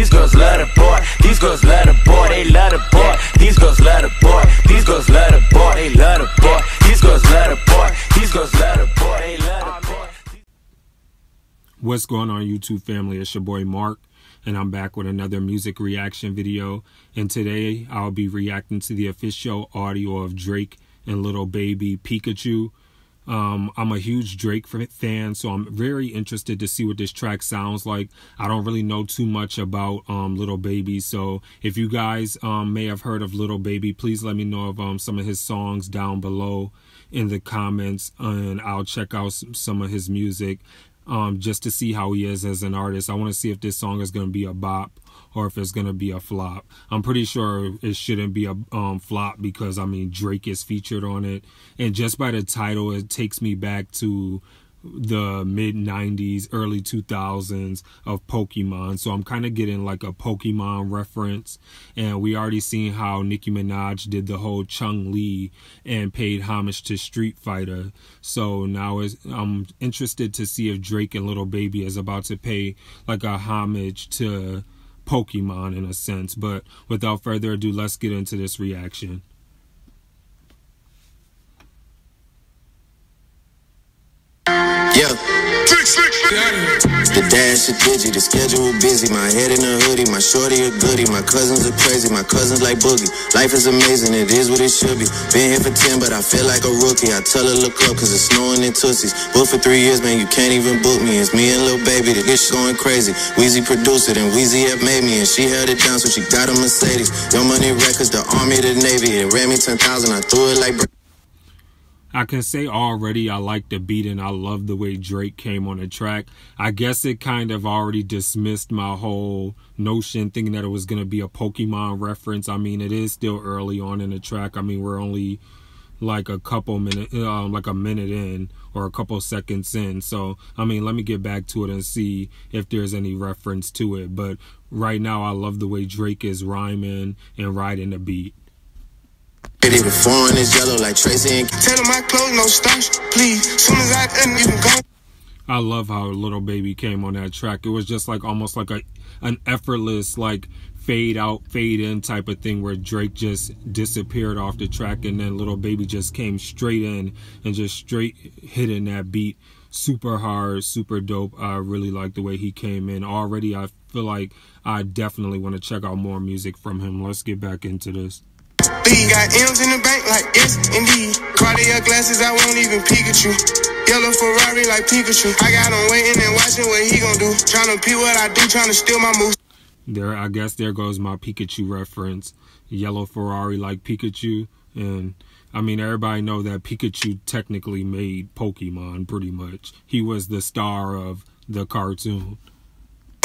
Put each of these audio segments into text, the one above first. These girls love the boy. These girls love the boy. They love the boy. These girls love the boy. These girls love the boy. They love the boy. These girls love the boy. These girls love the boy. They love the boy. What's going on, YouTube family? It's your boy Mark, and I'm back with another music reaction video. And today I'll be reacting to the official audio of Drake and Lil Baby Pikachu. I'm a huge Drake fan, so I'm very interested to see what this track sounds like. I don't really know too much about Lil Baby, so if you guys may have heard of Lil Baby, please let me know of some of his songs down below in the comments, and I'll check out some of his music just to see how he is as an artist. I want to see if this song is going to be a bop or if it's going to be a flop. I'm pretty sure it shouldn't be a flop because, I mean, Drake is featured on it. And just by the title, it takes me back to the mid-90s, early 2000s of Pokemon. So I'm kind of getting like a Pokemon reference. And we already seen how Nicki Minaj did the whole Chun-Li and paid homage to Street Fighter. So now I'm interested to see if Drake and Lil Baby is about to pay like a homage to Pokemon in a sense. But without further ado, let's get into this reaction. Yeah. The dash is busy, the schedule busy. My head in a hoodie, my shorty a goodie. My cousins are crazy, my cousins like boogie. Life is amazing, it is what it should be. Been here for 10, but I feel like a rookie. I tell her look up, cause it's snowing in Tootsies. Booked for 3 years, man, you can't even book me. It's me and Lil Baby, the dish going crazy. Weezy produced it, and Weezy have made me. And she held it down, so she got a Mercedes. Your money records, the army, the navy. It ran me 10,000, I threw it like... I can say already I like the beat and I love the way Drake came on the track. I guess it kind of already dismissed my whole notion thinking that it was going to be a Pokemon reference. I mean, it is still early on in the track. I mean, we're only like a couple minutes, like a minute in or a couple seconds in. So, I mean, let me get back to it and see if there's any reference to it. But right now, I love the way Drake is rhyming and riding the beat. The foreign is yellow like Tracy and tell my clothes no starch, please. Soon as I can even go. I love how Lil Baby came on that track. It was just like almost like an effortless like fade out, fade in type of thing where Drake just disappeared off the track and then Lil Baby just came straight in and just straight hitting that beat super hard, super dope. I really like the way he came in. Already I feel like I definitely want to check out more music from him. Let's get back into this. Got M's in the bank like S and D. Cardio glasses, I won't even Pikachu. Yellow Ferrari like Pikachu. I got him waiting and watching what he gonna do. Trying to pee what I do, trying to steal my moves. There, I guess there goes my Pikachu reference. Yellow Ferrari like Pikachu. And, I mean, everybody know that Pikachu technically made Pokemon, pretty much. He was the star of the cartoon.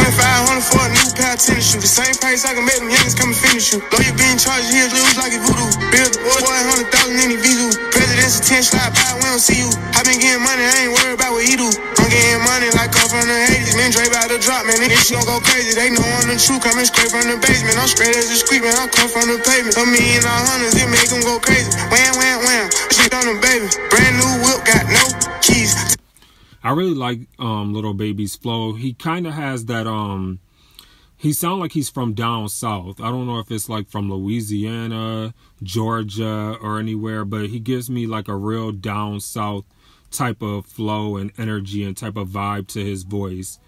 500 for a new pair of tennis shoes. The same price I can make them youngins come and finish you. Though you being charged here, lose like a voodoo. Build the boy, 100,000 in the visa. President's attention, I buy, we don't see you. I been getting money, I ain't worried about what he do. I'm getting money like I'm from the 80s. Man, Drake about to drop, man. Niggas don't go crazy. They know I'm the truth. Coming straight from the basement. I'm straight as a squeak, man. I come from the pavement. A million and hundreds, it make them go crazy. Wham, wham, wham. Shit on the baby. Brand new whip, got no keys. I really like Lil Baby's flow. He kind of has that, he sound like he's from down south. I don't know if it's like from Louisiana, Georgia, or anywhere, but he gives me like a real down south type of flow and energy and type of vibe to his voice.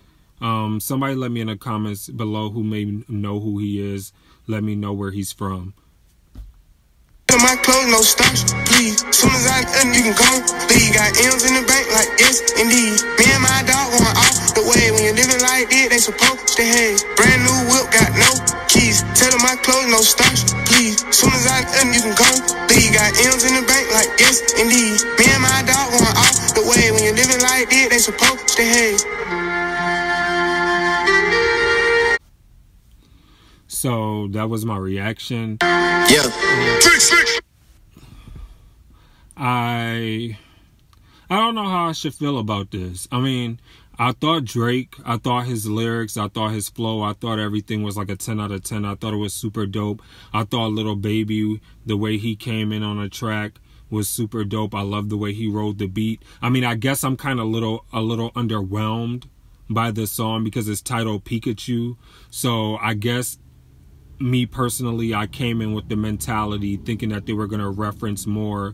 Somebody let me in the comments below who may know who he is. Let me know where he's from. My clothes, no starch, please. Soon as I can, you can go. Lee got M's in the bank like S and D. Me and my dog going off the way. When you're living like this, they supposed to hate. Brand new whip, got no keys. Tell them my clothes, no starch, please. Soon as I can, you can go. Lee got M's in the bank like S and D. Me and my dog going off the way. When you're living like this, they supposed to hate. So that was my reaction. Yeah. I don't know how I should feel about this. I mean, I thought Drake, I thought his lyrics, I thought his flow, I thought everything was like a 10 out of 10. I thought it was super dope. I thought Lil Baby, the way he came in on a track was super dope. I love the way he rode the beat. I mean, I guess I'm kind of a little underwhelmed by this song because it's titled Pikachu. So I guess me personally, I came in with the mentality thinking that they were going to reference more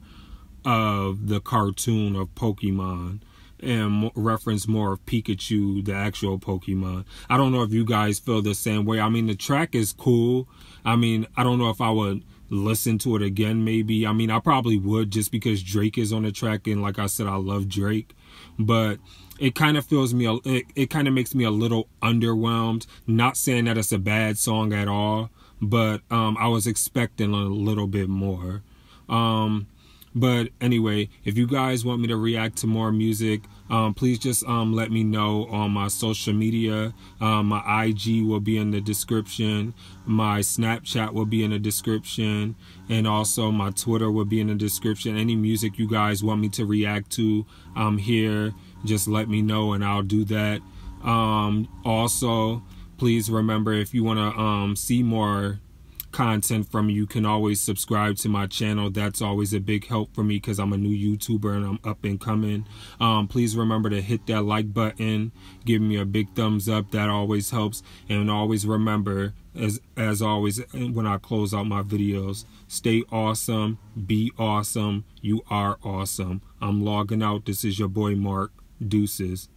of the cartoon of Pokemon and reference more of Pikachu, the actual Pokemon. I don't know if you guys feel the same way. I mean, the track is cool. I mean, I don't know if I would listen to it again, maybe. I mean, I probably would, just because Drake is on the track, and like I said, I love Drake. But it kind of feels me, it kind of makes me a little underwhelmed. Not saying that it's a bad song at all, but I was expecting a little bit more. But anyway, if you guys want me to react to more music, please just let me know on my social media. My IG will be in the description. My Snapchat will be in the description. And also my Twitter will be in the description. Any music you guys want me to react to, I'm here. Just let me know and I'll do that. Also, please remember, if you want to see more content from me, you can always subscribe to my channel. That's always a big help for me because I'm a new YouTuber and I'm up and coming. Please remember to hit that like button, give me a big thumbs up, that always helps. And always remember, as always when I close out my videos, stay awesome, be awesome, you are awesome. I'm logging out. This is your boy Mark. Deuces.